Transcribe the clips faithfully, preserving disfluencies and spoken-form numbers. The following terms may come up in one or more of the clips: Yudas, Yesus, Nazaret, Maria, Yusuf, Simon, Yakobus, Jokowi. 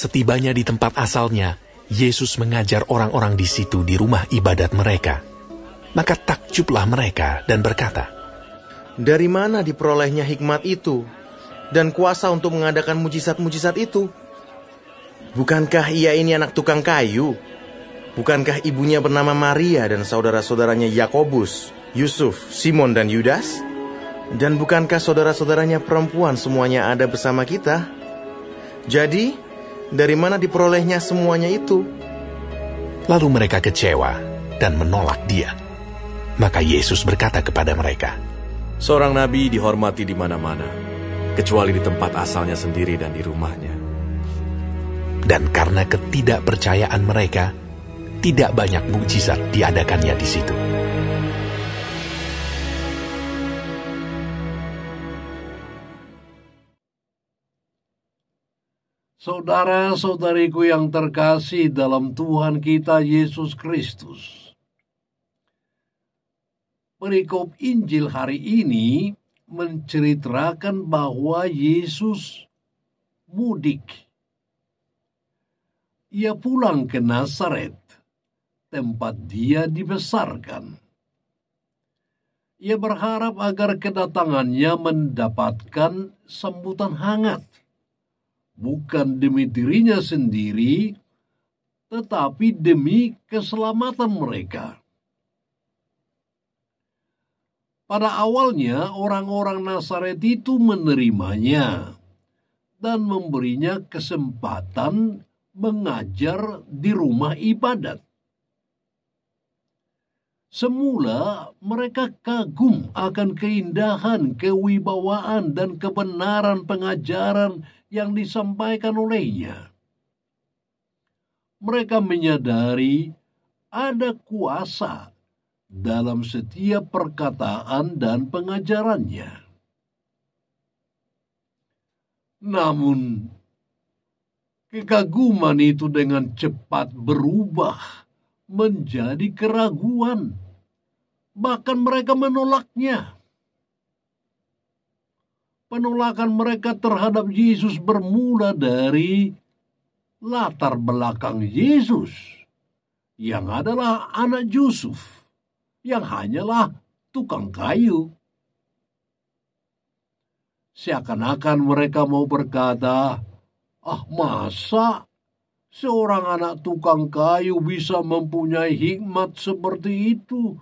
Setibanya di tempat asalnya, Yesus mengajar orang-orang di situ di rumah ibadat mereka. Maka takjublah mereka dan berkata, "Dari mana diperolehnya hikmat itu dan kuasa untuk mengadakan mujizat-mujizat itu? Bukankah ia ini anak tukang kayu? Bukankah ibunya bernama Maria dan saudara-saudaranya Yakobus, Yusuf, Simon, dan Yudas? Dan bukankah saudara-saudaranya perempuan semuanya ada bersama kita? Jadi, dari mana diperolehnya semuanya itu?" Lalu mereka kecewa dan menolak dia. Maka Yesus berkata kepada mereka, "Seorang nabi dihormati di mana-mana, kecuali di tempat asalnya sendiri dan di rumahnya." Dan karena ketidakpercayaan mereka, tidak banyak mukjizat diadakannya di situ. Saudara-saudariku yang terkasih dalam Tuhan kita Yesus Kristus, perikop Injil hari ini menceritakan bahwa Yesus mudik. Ia pulang ke Nazaret, tempat dia dibesarkan. Ia berharap agar kedatangannya mendapatkan sambutan hangat, bukan demi dirinya sendiri, tetapi demi keselamatan mereka. Pada awalnya, orang-orang Nazaret itu menerimanya dan memberinya kesempatan mengajar di rumah ibadat. Semula mereka kagum akan keindahan, kewibawaan, dan kebenaran pengajaran yang disampaikan olehnya. Mereka menyadari ada kuasa dalam setiap perkataan dan pengajarannya. Namun, kekaguman itu dengan cepat berubah menjadi keraguan, bahkan mereka menolaknya. Penolakan mereka terhadap Yesus bermula dari latar belakang Yesus, yang adalah anak Yusuf, yang hanyalah tukang kayu. Seakan-akan mereka mau berkata, "Ah, masa seorang anak tukang kayu bisa mempunyai hikmat seperti itu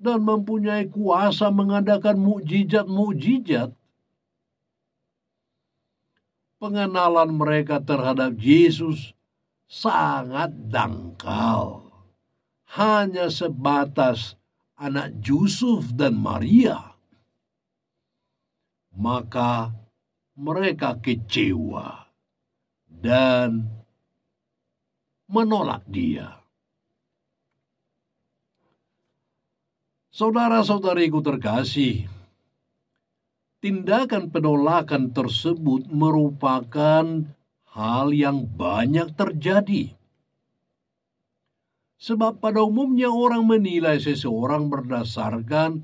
dan mempunyai kuasa mengadakan mukjizat-mukjizat?" Pengenalan mereka terhadap Yesus sangat dangkal, hanya sebatas anak Yusuf dan Maria. Maka mereka kecewa dan menolak dia. Saudara-saudariku terkasih, tindakan penolakan tersebut merupakan hal yang banyak terjadi. Sebab pada umumnya orang menilai seseorang berdasarkan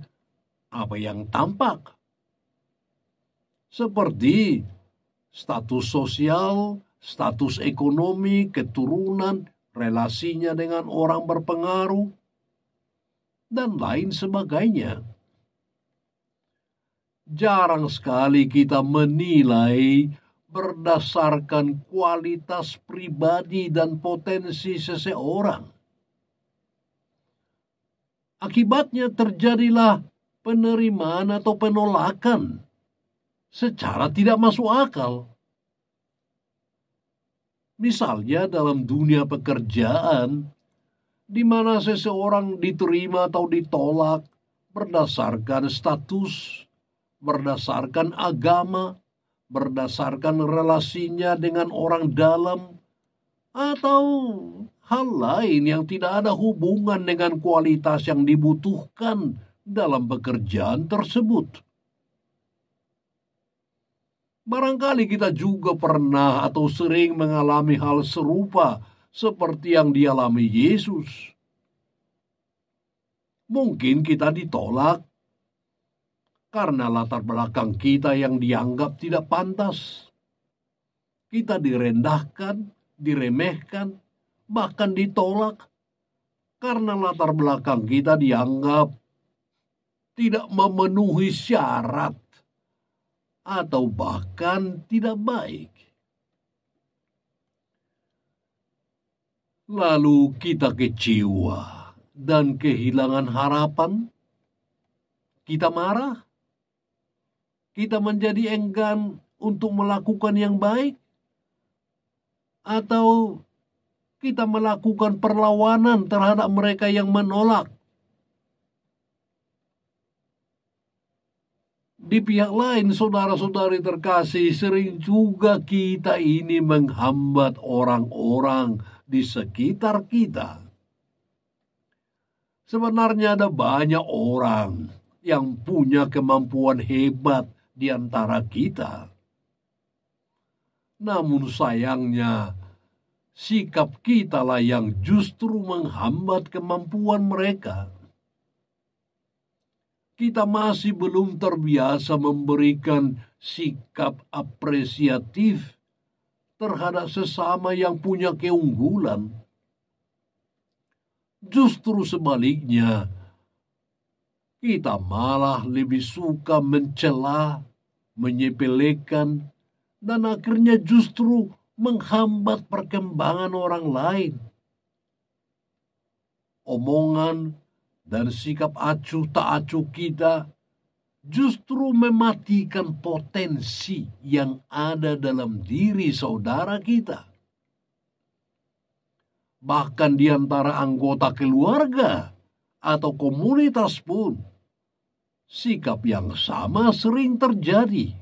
apa yang tampak, seperti status sosial, status ekonomi, keturunan, relasinya dengan orang berpengaruh, dan lain sebagainya. Jarang sekali kita menilai berdasarkan kualitas pribadi dan potensi seseorang. Akibatnya terjadilah penerimaan atau penolakan secara tidak masuk akal. Misalnya dalam dunia pekerjaan, di mana seseorang diterima atau ditolak berdasarkan status, berdasarkan agama, berdasarkan relasinya dengan orang dalam, atau hal lain yang tidak ada hubungan dengan kualitas yang dibutuhkan dalam pekerjaan tersebut. Barangkali kita juga pernah atau sering mengalami hal serupa seperti yang dialami Yesus. Mungkin kita ditolak karena latar belakang kita yang dianggap tidak pantas. Kita direndahkan, diremehkan, bahkan ditolak karena latar belakang kita dianggap tidak memenuhi syarat atau bahkan tidak baik. Lalu kita kecewa dan kehilangan harapan. Kita marah. Kita menjadi enggan untuk melakukan yang baik. Atau kita melakukan perlawanan terhadap mereka yang menolak. Di pihak lain, saudara-saudari terkasih, sering juga kita ini menghambat orang-orang di sekitar kita. Sebenarnya ada banyak orang yang punya kemampuan hebat di antara kita. Namun sayangnya, sikap kitalah yang justru menghambat kemampuan mereka. Kita masih belum terbiasa memberikan sikap apresiatif terhadap sesama yang punya keunggulan. Justru sebaliknya, kita malah lebih suka mencela, menyepelekan, dan akhirnya justru menghambat perkembangan orang lain. Omongan dan sikap acuh tak acuh kita justru mematikan potensi yang ada dalam diri saudara kita. Bahkan di antara anggota keluarga atau komunitas pun, sikap yang sama sering terjadi.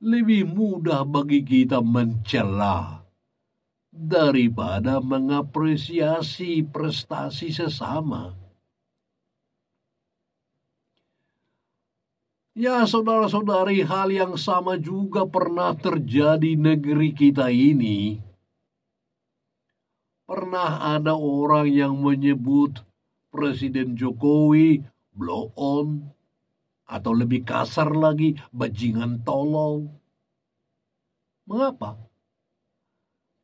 Lebih mudah bagi kita mencela daripada mengapresiasi prestasi sesama. Ya, saudara-saudari, hal yang sama juga pernah terjadi negeri kita ini. Pernah ada orang yang menyebut Presiden Jokowi blow on, atau lebih kasar lagi, bajingan tolol. Mengapa?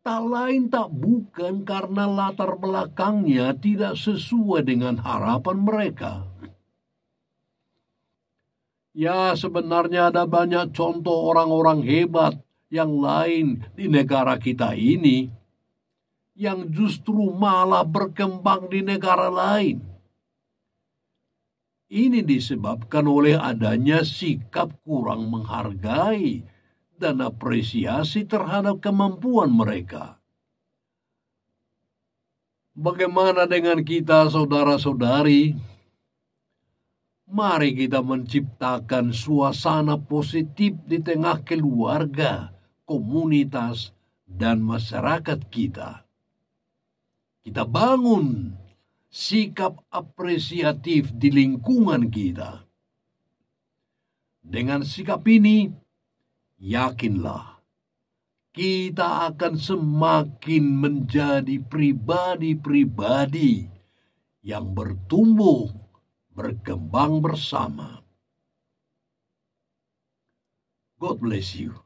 Tak lain tak bukan karena latar belakangnya tidak sesuai dengan harapan mereka. Ya, sebenarnya ada banyak contoh orang-orang hebat yang lain di negara kita ini, yang justru malah berkembang di negara lain. Ini disebabkan oleh adanya sikap kurang menghargai dan apresiasi terhadap kemampuan mereka. Bagaimana dengan kita, saudara-saudari? Mari kita menciptakan suasana positif di tengah keluarga, komunitas, dan masyarakat kita. Kita bangun sikap apresiatif di lingkungan kita. Dengan sikap ini, yakinlah, kita akan semakin menjadi pribadi-pribadi yang bertumbuh, berkembang bersama. God bless you.